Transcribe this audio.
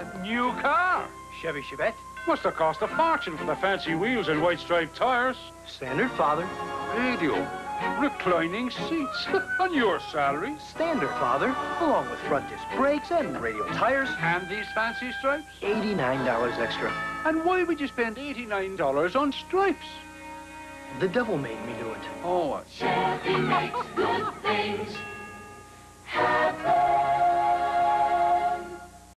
a new car. Chevy Chevette? Must have cost a fortune for the fancy wheels and white striped tires. Standard, Father. Radio. Reclining seats. On your salary. Standard, Father. Along with front disc brakes and radial tires. And these fancy stripes? $89 extra. And why would you spend $89 on stripes? The devil made me do it. Oh, Chevy makes good things.